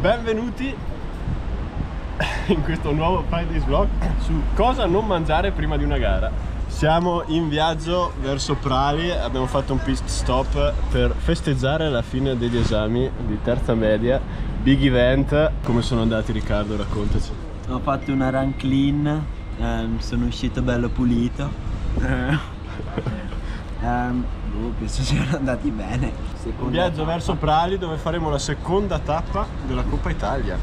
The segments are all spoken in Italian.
Benvenuti in questo nuovo Friday's Vlog su cosa non mangiare prima di una gara. Siamo in viaggio verso Prali, abbiamo fatto un pit stop per festeggiare la fine degli esami di terza media, big event. Come sono andati, Riccardo? Raccontaci. Ho fatto una run clean, sono uscito bello pulito. Penso siano andati bene. Un viaggio verso Prali dove faremo la seconda tappa della Coppa Italia.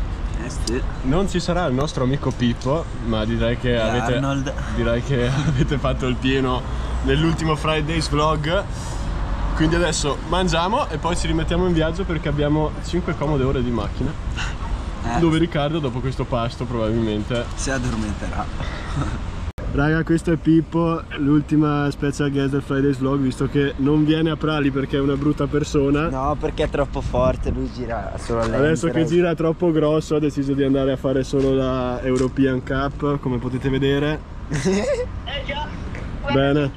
Non ci sarà il nostro amico Pippo, ma direi che avete fatto il pieno nell'ultimo Friday's Vlog. Quindi adesso mangiamo e poi ci rimettiamo in viaggio perché abbiamo 5 comode ore di macchina, dove Riccardo dopo questo pasto probabilmente si addormenterà. Raga, questo è Pippo, l'ultima special guest del Friday's Vlog, visto che non viene a Prali perché è una brutta persona. No, perché è troppo forte, lui gira solo lento. Adesso che gira troppo grosso ha deciso di andare a fare solo la European Cup, come potete vedere. Bene,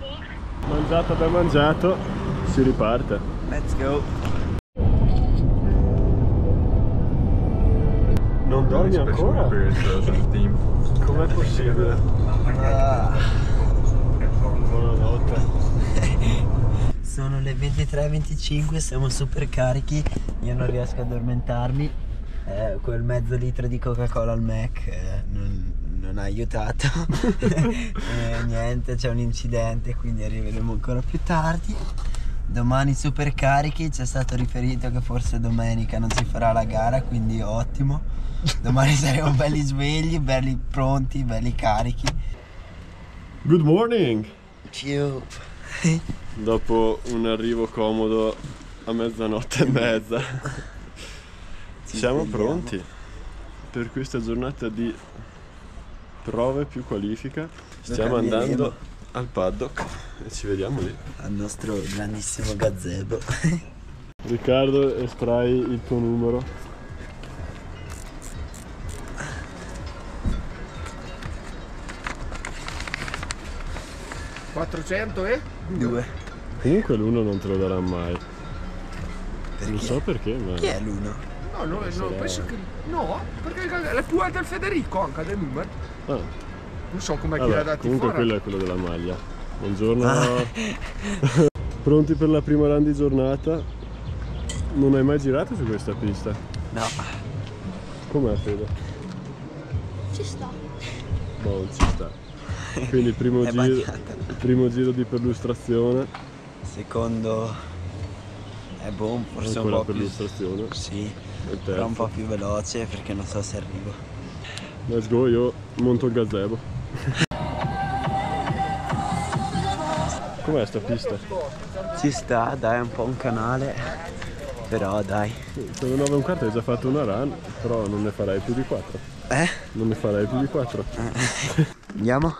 mangiato da mangiato, si riparte. Let's go. Non dormi ancora? Com'è possibile? Sono le 23:25, siamo super carichi. Io non riesco a addormentarmi. Quel mezzo litro di Coca-Cola al Mac non ha aiutato. Niente, c'è un incidente, quindi arriveremo ancora più tardi. Domani super carichi, c'è stato riferito che forse domenica non si farà la gara, quindi ottimo. Domani saremo belli svegli, belli pronti, belli carichi. Good morning! Ciao! Dopo un arrivo comodo a mezzanotte e mezza siamo pronti per questa giornata di prove più qualifica. Stiamo andando al paddock e ci vediamo lì al nostro grandissimo gazebo. Riccardo, estrai il tuo numero. $402. Comunque l'uno non te lo darà mai. Perché? Non so perché, ma... Chi è l'uno? No, no, penso che... No, perché è più alta del Federico, anche del numero. Ah. Non so com'è che l'ha dato. Comunque quello è quello della maglia. Buongiorno. Ah. Pronti per la prima run di giornata? Non hai mai girato su questa pista? No. Com'è, Fede? Ci sta. No, ci sta. Quindi primo giro di perlustrazione. Secondo è buon, forse un po' perlustrazione. Sì, però un po' più veloce perché non so se arrivo. Let's go, io monto il gazebo. Com'è sta pista? Ci sta, dai, è un po' un canale. Però dai. Sono 9:15, hai già fatto una run, però non ne farai più di 4. Eh? Non ne farai più di 4. Andiamo?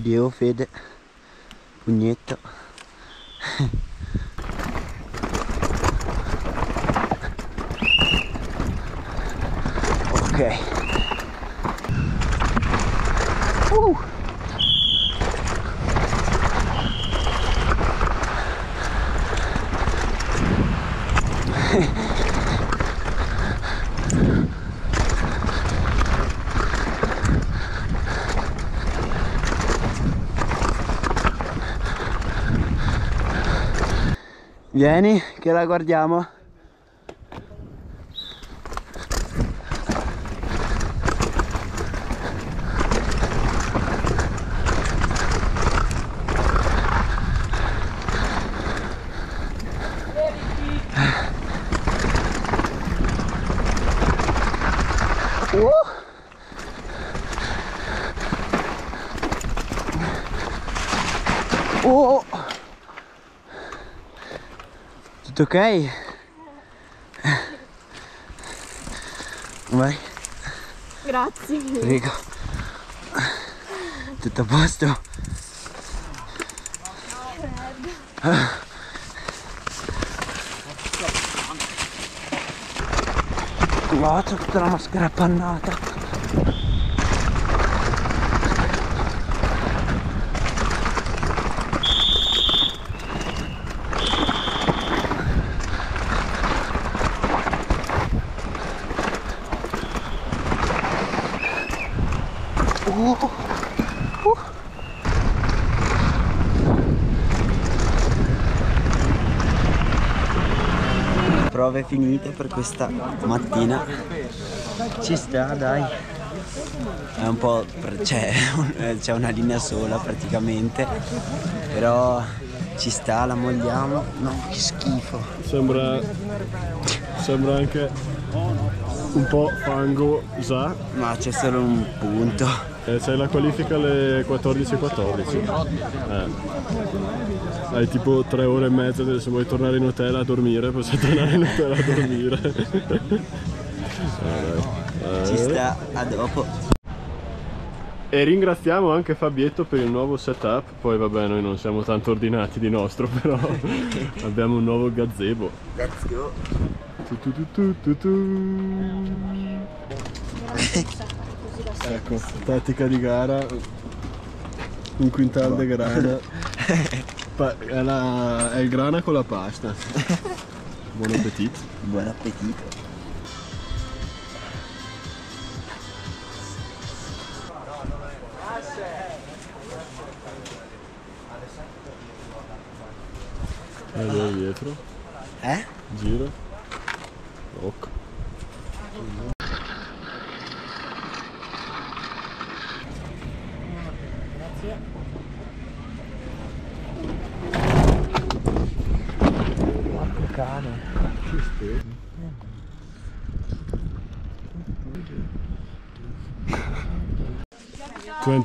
Dio, Fede, pugnetto. Ok. Vieni, che la guardiamo. Oh! Tutto ok? Vai. Grazie. Prego. Tutto a posto? freddo. Wow, c'ho tutta la maschera appannata. Prove finite per questa mattina. Ci sta, dai. È un po'... c'è una linea sola praticamente, però ci sta, la molliamo. No, che schifo. Sembra anche un po' fango già. Ma c'è solo un punto. C'è la qualifica alle 14:14. Hai tipo 3 ore e mezza, se vuoi tornare in hotel a dormire, posso tornare in hotel a dormire. Ci sta, a dopo. E ringraziamo anche Fabietto per il nuovo setup. Poi vabbè, noi non siamo tanto ordinati di nostro, però abbiamo un nuovo gazebo. Let's go. Ecco, tattica di gara, un quintal di grana. È il grana con la pasta. Buon appetito. Buon appetito. Allora dietro. Gira. Ok.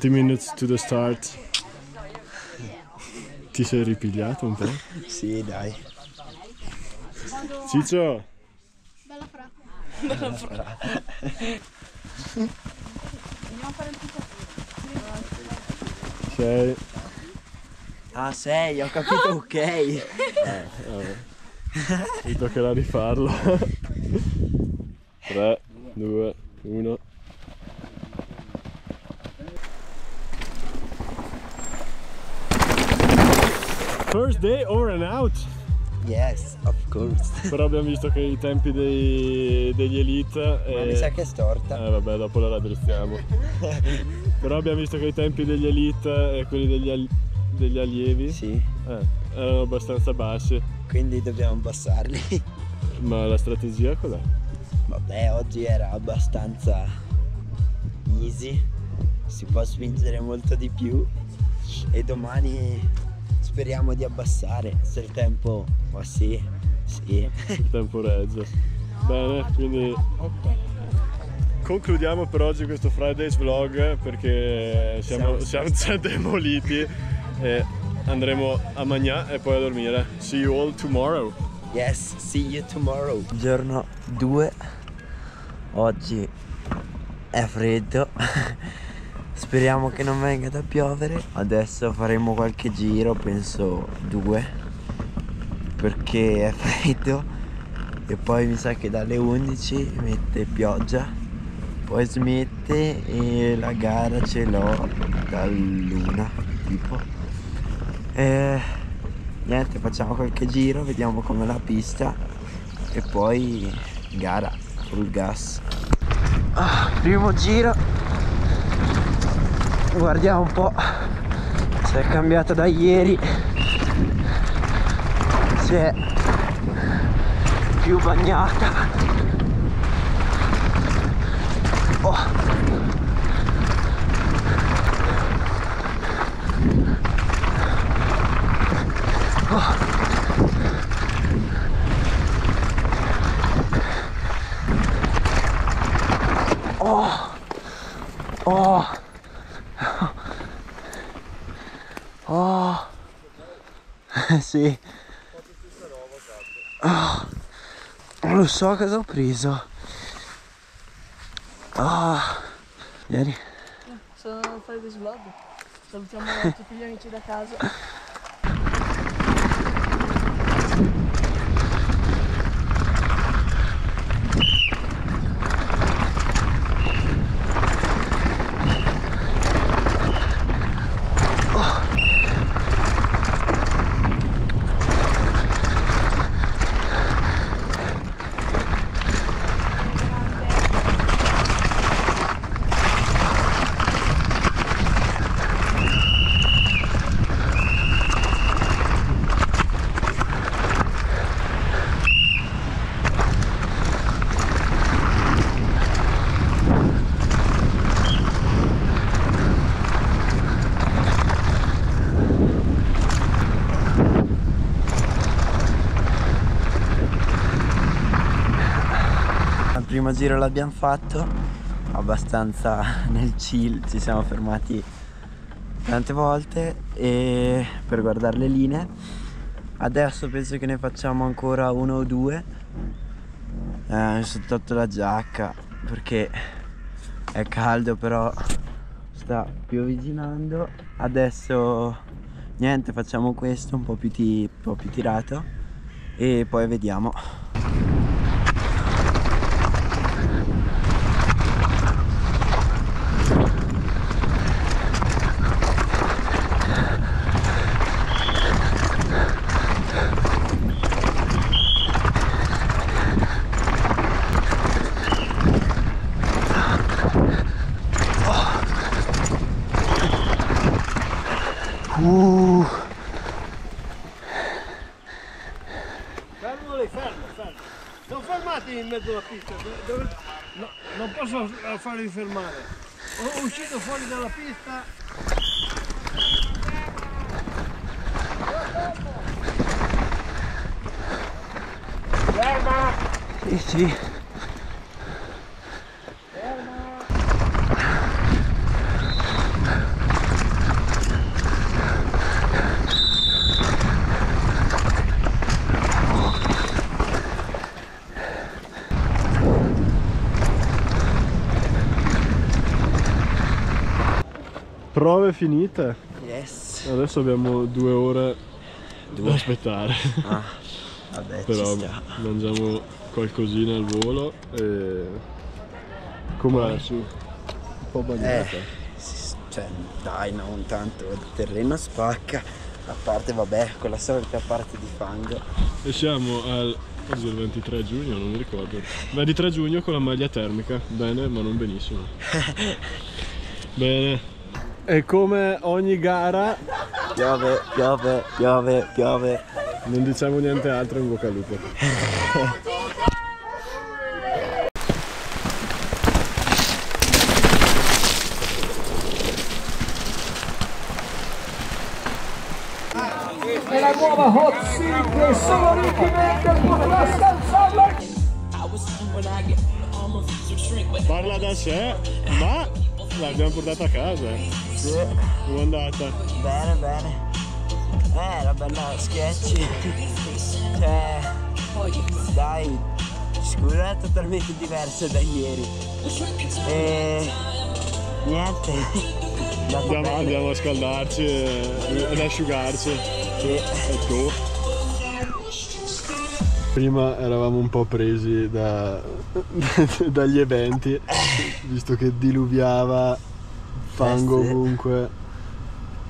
Minutes to the start. Ti sei ripigliato un po'? Sì, dai. Ciccio! Bella frase. Bella frase. Andiamo a fare un piccolo. 6. Ah, 6, ho capito, ok. Mi toccherà rifarlo. 3, 2, 1. First day over and out? Yes, of course. Però abbiamo visto che i tempi degli elite... Ma mi sa che è storta. Vabbè, dopo la raddrizziamo. Però abbiamo visto che i tempi degli elite e quelli degli allievi... Sì. Erano abbastanza bassi. Quindi dobbiamo abbassarli. Ma la strategia cos'è? Vabbè, oggi era abbastanza easy. Si può spingere molto di più. E domani... speriamo di abbassare, se il tempo... ma sì, sì. Il tempo regge. Bene, quindi concludiamo per oggi questo Fridays vlog, perché siamo demoliti e andremo a mangiare e poi a dormire. See you all tomorrow. Yes, see you tomorrow. Giorno 2, oggi è freddo. Speriamo che non venga da piovere. Adesso faremo qualche giro, penso 2, perché è freddo. E poi mi sa che dalle 11 mette pioggia, poi smette e la gara ce l'ho dall'1 tipo. E niente, facciamo qualche giro, vediamo com'è la pista e poi gara, full gas. Primo giro. Guardiamo un po' se è cambiata da ieri, si è più bagnata. Oh. Oh. Oh. Oh. Oh, sì. Oh, non lo so cosa ho preso. Oh. Vieni. Sono Fridays Vlog. Salutiamo tutti gli amici da casa. primo giro l'abbiamo fatto abbastanza nel chill, ci siamo fermati tante volte e per guardare le linee. Adesso penso che ne facciamo ancora uno o due sotto la giacca perché è caldo, però sta piovigginando. Adesso niente, facciamo questo un po' più tirato e poi vediamo. Fermo. Non fermatevi in mezzo alla pista, no, non posso farvi fermare. Ho uscito fuori dalla pista. Ferma! Sì. Prove finite? Yes. Adesso abbiamo 2 ore da aspettare. Ah, vabbè, però ci sta. Mangiamo qualcosina al volo e... Com'è? Un po' bagnata. Cioè, dai, non tanto, il terreno spacca. A parte, vabbè, quella solita parte di fango. E siamo al... Oggi è il 23 giugno, non mi ricordo. 23 giugno con la maglia termica. Bene, ma non benissimo. Bene. E come ogni gara piove. Non diciamo niente altro, in bocca al lupo. E la nuova hot seat sono Ricky Vender, potrà salvarla. Parla da sé, ma l'abbiamo portata a casa. Sì. Come è andata? Bene. Era bella sketchy. Cioè, dai, sicuramente è totalmente diverso da ieri. E niente. Andiamo a scaldarci e ad asciugarci. Sì. E tu? Prima eravamo un po' presi dagli eventi, visto che diluviava. Fango ovunque,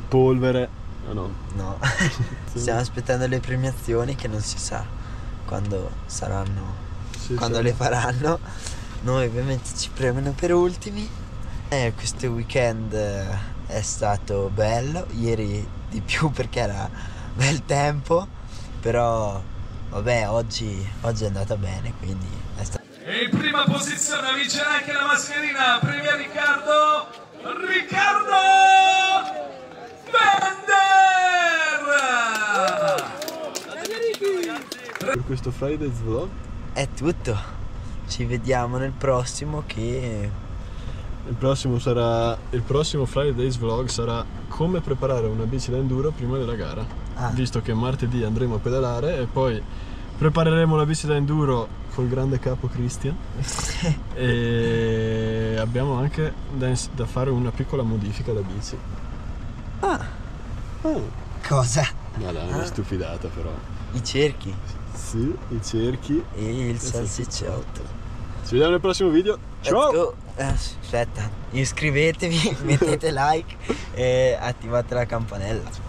polvere, no. Stiamo aspettando le premiazioni che non si sa quando saranno, le faranno. Noi ovviamente ci premiano per ultimi. Questo weekend è stato bello, ieri di più perché era bel tempo, però vabbè oggi è andata bene, quindi è stato... E in prima posizione vince anche la mascherina, premia Riccardo Vender! Per questo Friday's vlog è tutto. Ci vediamo nel prossimo, che il prossimo Friday's vlog sarà come preparare una bici da enduro prima della gara. Visto che martedì andremo a pedalare e poi prepareremo la bici da enduro col grande capo Cristian. E abbiamo anche da fare una piccola modifica alla bici. Cosa? Ma là, una stupidata però. I cerchi. Sì, i cerchi. E il salsicciotto. Ci vediamo nel prossimo video. Ciao! Aspetta, iscrivetevi, mettete like e attivate la campanella.